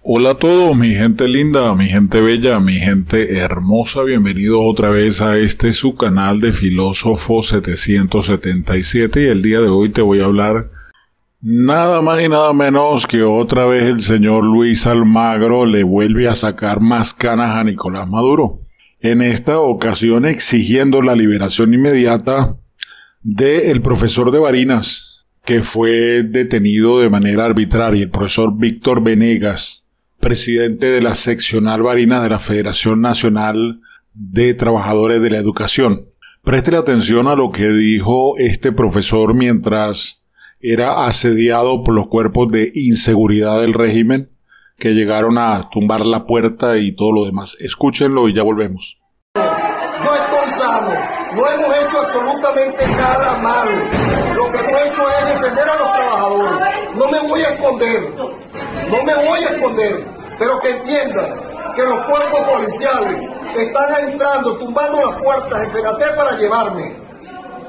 Hola a todos, mi gente linda, mi gente bella, mi gente hermosa. Bienvenidos otra vez a este su canal de filósofo 777, y el día de hoy te voy a hablar nada más y nada menos que otra vez el señor Luis Almagro le vuelve a sacar más canas a Nicolás Maduro. En esta ocasión exigiendo la liberación inmediata del profesor de Barinas, que fue detenido de manera arbitraria, el profesor Víctor Venegas, presidente de la seccional Barinas de la Federación Nacional de Trabajadores de la Educación. Preste atención a lo que dijo este profesor mientras era asediado por los cuerpos de inseguridad del régimen, que llegaron a tumbar la puerta y todo lo demás. Escúchenlo y ya volvemos. Yo estoy sano, no hemos hecho absolutamente nada malo. Lo que no he hecho es defender a los trabajadores. No me voy a esconder, pero que entiendan que los cuerpos policiales están entrando, tumbando las puertas en FENATEP para llevarme.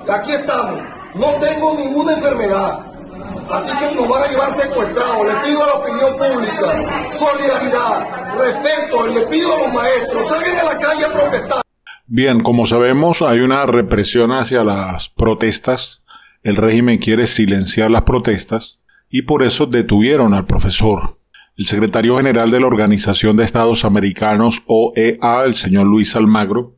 Aquí estamos, no tengo ninguna enfermedad. Así que nos van a llevar secuestrados. Le pido a la opinión pública solidaridad, respeto, le pido a los maestros, salgan a la calle a protestar. Bien, como sabemos, hay una represión hacia las protestas. El régimen quiere silenciar las protestas y por eso detuvieron al profesor. El secretario general de la Organización de Estados Americanos, OEA, el señor Luis Almagro,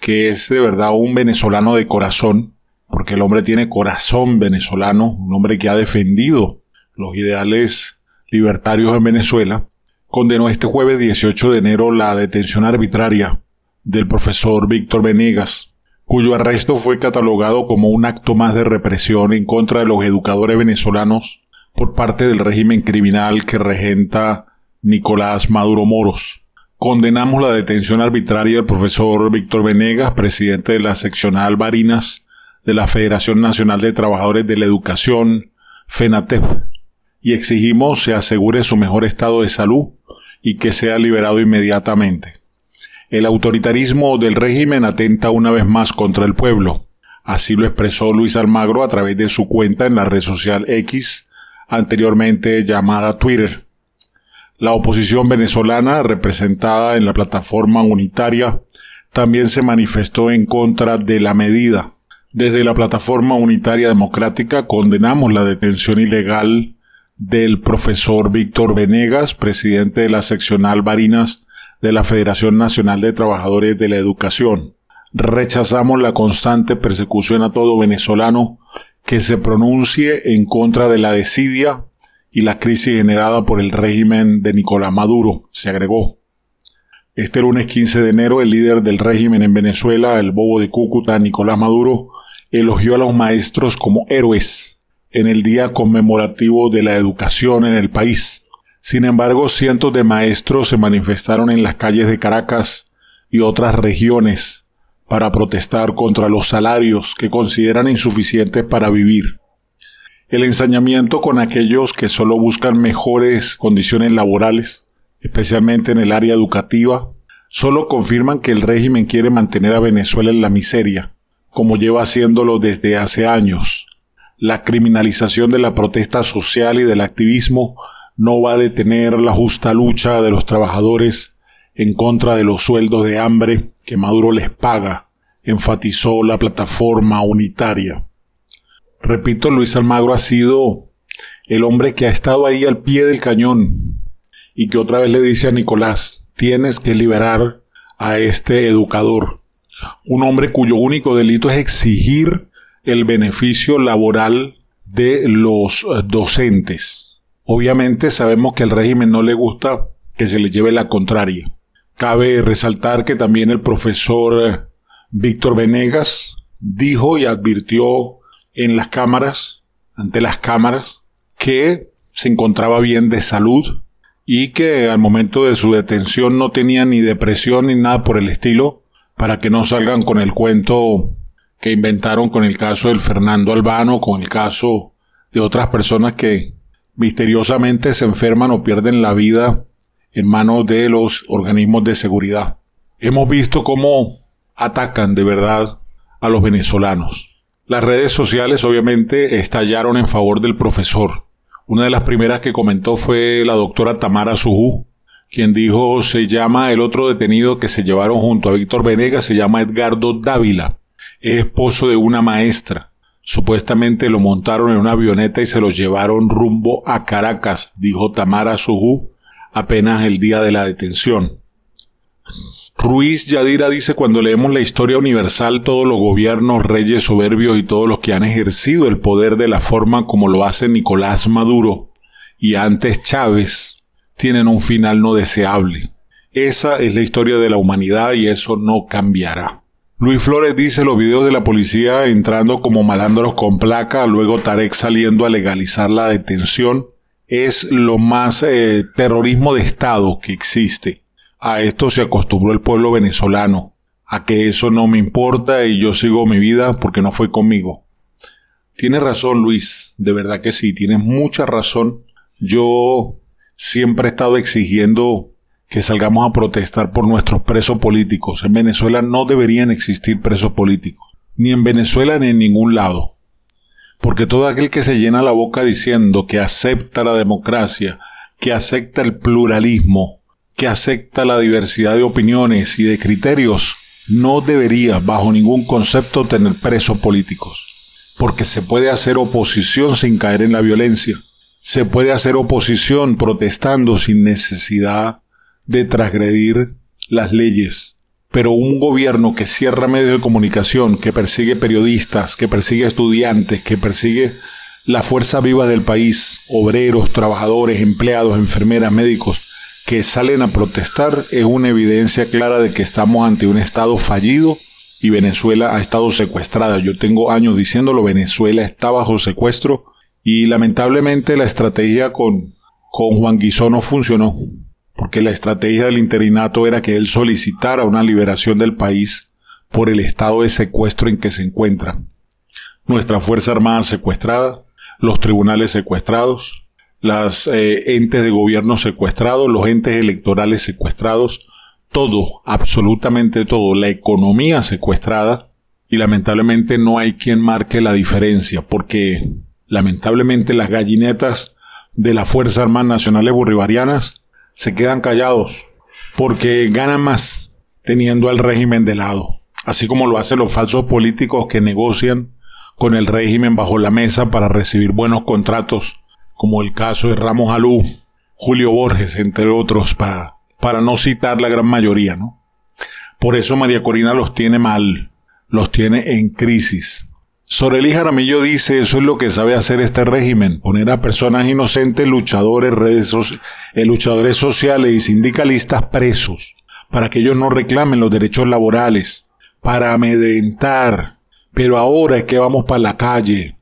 que es de verdad un venezolano de corazón, porque el hombre tiene corazón venezolano, un hombre que ha defendido los ideales libertarios en Venezuela, condenó este jueves 18 de enero la detención arbitraria del profesor Víctor Venegas, cuyo arresto fue catalogado como un acto más de represión en contra de los educadores venezolanos por parte del régimen criminal que regenta Nicolás Maduro Moros. Condenamos la detención arbitraria del profesor Víctor Venegas, presidente de la seccional Barinas de la Federación Nacional de Trabajadores de la Educación, FENATEP, y exigimos se asegure su mejor estado de salud y que sea liberado inmediatamente. El autoritarismo del régimen atenta una vez más contra el pueblo. Así lo expresó Luis Almagro a través de su cuenta en la red social X, anteriormente llamada Twitter. La oposición venezolana, representada en la Plataforma Unitaria, también se manifestó en contra de la medida. Desde la Plataforma Unitaria Democrática condenamos la detención ilegal del profesor Víctor Venegas, presidente de la seccional Barinas de la Federación Nacional de Trabajadores de la Educación. Rechazamos la constante persecución a todo venezolano que se pronuncie en contra de la desidia y la crisis generada por el régimen de Nicolás Maduro, se agregó. Este lunes 15 de enero, el líder del régimen en Venezuela, el bobo de Cúcuta, Nicolás Maduro, elogió a los maestros como héroes en el día conmemorativo de la educación en el país. Sin embargo, cientos de maestros se manifestaron en las calles de Caracas y otras regiones para protestar contra los salarios que consideran insuficientes para vivir. El ensañamiento con aquellos que solo buscan mejores condiciones laborales, especialmente en el área educativa, solo confirman que el régimen quiere mantener a Venezuela en la miseria, como lleva haciéndolo desde hace años. La criminalización de la protesta social y del activismo no va a detener la justa lucha de los trabajadores en contra de los sueldos de hambre que Maduro les paga, enfatizó la Plataforma Unitaria. Repito, Luis Almagro ha sido el hombre que ha estado ahí al pie del cañón, y que otra vez le dice a Nicolás, tienes que liberar a este educador. Un hombre cuyo único delito es exigir el beneficio laboral de los docentes. Obviamente sabemos que al régimen no le gusta que se le lleve la contraria. Cabe resaltar que también el profesor Víctor Venegas dijo y advirtió en las cámaras, ante las cámaras, que se encontraba bien de salud, y que al momento de su detención no tenía ni depresión ni nada por el estilo, para que no salgan con el cuento que inventaron con el caso del Fernando Albano, con el caso de otras personas que misteriosamente se enferman o pierden la vida en manos de los organismos de seguridad. Hemos visto cómo atacan de verdad a los venezolanos. Las redes sociales obviamente estallaron en favor del profesor. Una de las primeras que comentó fue la doctora Tamara Sujú, quien dijo, se llama el otro detenido que se llevaron junto a Víctor Venegas, se llama Edgardo Dávila, es esposo de una maestra. Supuestamente lo montaron en una avioneta y se los llevaron rumbo a Caracas, dijo Tamara Sujú, apenas el día de la detención. Ruiz Yadira dice, cuando leemos la historia universal, todos los gobiernos, reyes soberbios y todos los que han ejercido el poder de la forma como lo hace Nicolás Maduro y antes Chávez, tienen un final no deseable. Esa es la historia de la humanidad y eso no cambiará. Luis Flores dice, los videos de la policía entrando como malandros con placa, luego Tarek saliendo a legalizar la detención, es lo más terrorismo de Estado que existe. A esto se acostumbró el pueblo venezolano, a que eso no me importa y yo sigo mi vida porque no fue conmigo. Tienes razón, Luis, de verdad que sí, tienes mucha razón. Yo siempre he estado exigiendo que salgamos a protestar por nuestros presos políticos. En Venezuela no deberían existir presos políticos, ni en Venezuela ni en ningún lado. Porque todo aquel que se llena la boca diciendo que acepta la democracia, que acepta el pluralismo, que acepta la diversidad de opiniones y de criterios, no debería bajo ningún concepto tener presos políticos, porque se puede hacer oposición sin caer en la violencia, se puede hacer oposición protestando sin necesidad de transgredir las leyes, pero un gobierno que cierra medios de comunicación, que persigue periodistas, que persigue estudiantes, que persigue la fuerza viva del país, obreros, trabajadores, empleados, enfermeras, médicos, que salen a protestar, es una evidencia clara de que estamos ante un Estado fallido y Venezuela ha estado secuestrada. Yo tengo años diciéndolo, Venezuela está bajo secuestro y lamentablemente la estrategia con Juan Guisó no funcionó, porque la estrategia del interinato era que él solicitara una liberación del país por el estado de secuestro en que se encuentra. Nuestra Fuerza Armada secuestrada, los tribunales secuestrados, las entes de gobierno secuestrados, los entes electorales secuestrados, todo, absolutamente todo, la economía secuestrada, y lamentablemente no hay quien marque la diferencia, porque lamentablemente las gallinetas de las Fuerzas Armadas Nacionales Bolivarianas se quedan callados, porque ganan más teniendo al régimen de lado, así como lo hacen los falsos políticos que negocian con el régimen bajo la mesa para recibir buenos contratos, como el caso de Ramos Alú, Julio Borges, entre otros, para no citar la gran mayoría, ¿no? Por eso María Corina los tiene mal, los tiene en crisis. Sorelis Jaramillo dice, eso es lo que sabe hacer este régimen, poner a personas inocentes, luchadores, luchadores sociales y sindicalistas presos, para que ellos no reclamen los derechos laborales, para amedrentar, pero ahora es que vamos para la calle.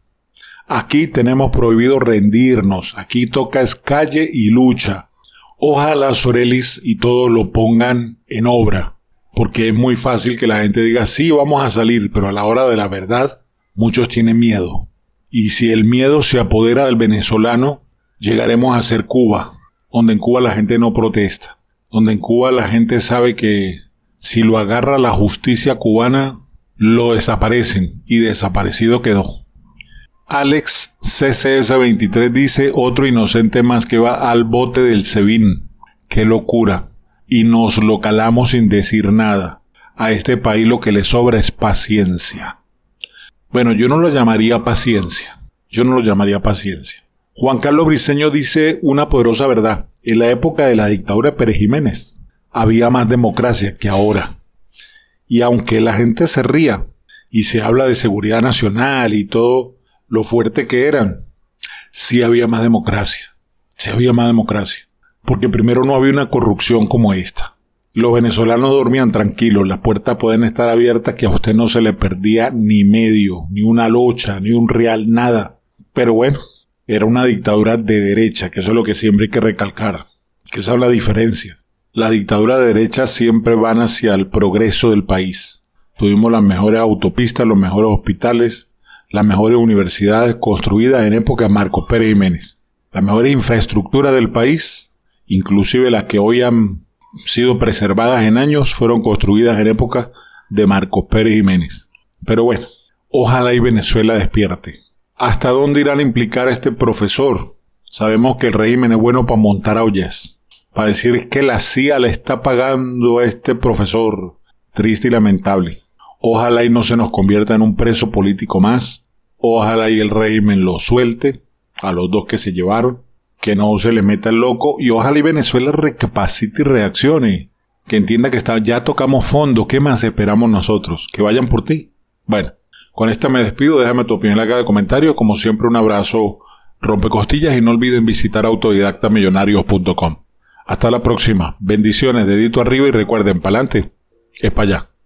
Aquí tenemos prohibido rendirnos, aquí toca es calle y lucha. Ojalá Sorelis y todos lo pongan en obra, porque es muy fácil que la gente diga, sí, vamos a salir, pero a la hora de la verdad, muchos tienen miedo. Y si el miedo se apodera del venezolano, llegaremos a ser Cuba, donde en Cuba la gente no protesta, donde en Cuba la gente sabe que si lo agarra la justicia cubana, lo desaparecen, y desaparecido quedó. Alex CCS23 dice, otro inocente más que va al bote del SEBIN. ¡Qué locura! Y nos lo calamos sin decir nada. A este país lo que le sobra es paciencia. Bueno, yo no lo llamaría paciencia. Yo no lo llamaría paciencia. Juan Carlos Briceño dice una poderosa verdad. En la época de la dictadura de Pérez Jiménez había más democracia que ahora. Y aunque la gente se ría y se habla de seguridad nacional y todo lo fuerte que eran, sí había más democracia, sí había más democracia, porque primero no había una corrupción como esta. Los venezolanos dormían tranquilos, las puertas pueden estar abiertas que a usted no se le perdía ni medio, ni una locha, ni un real, nada. Pero bueno, era una dictadura de derecha, que eso es lo que siempre hay que recalcar, que esa es la diferencia. La dictadura de derecha siempre van hacia el progreso del país. Tuvimos las mejores autopistas, los mejores hospitales, las mejores universidades construidas en época de Marcos Pérez Jiménez, las mejores infraestructuras del país, inclusive las que hoy han sido preservadas en años, fueron construidas en época de Marcos Pérez Jiménez. Pero bueno, ojalá y Venezuela despierte. ¿Hasta dónde irán a implicar a este profesor? Sabemos que el régimen es bueno para montar aullas, para decir que la CIA le está pagando a este profesor. Triste y lamentable. Ojalá y no se nos convierta en un preso político más. Ojalá y el régimen lo suelte a los dos que se llevaron, que no se le meta el loco, y ojalá y Venezuela recapacite y reaccione, que entienda que ya tocamos fondo. ¿Qué más esperamos nosotros? Que vayan por ti. Bueno, con esta me despido. Déjame tu opinión en la caja de comentarios. Como siempre, un abrazo rompecostillas y no olviden visitar autodidactamillonarios.com. Hasta la próxima. Bendiciones, dedito arriba y recuerden, pa'lante es para allá.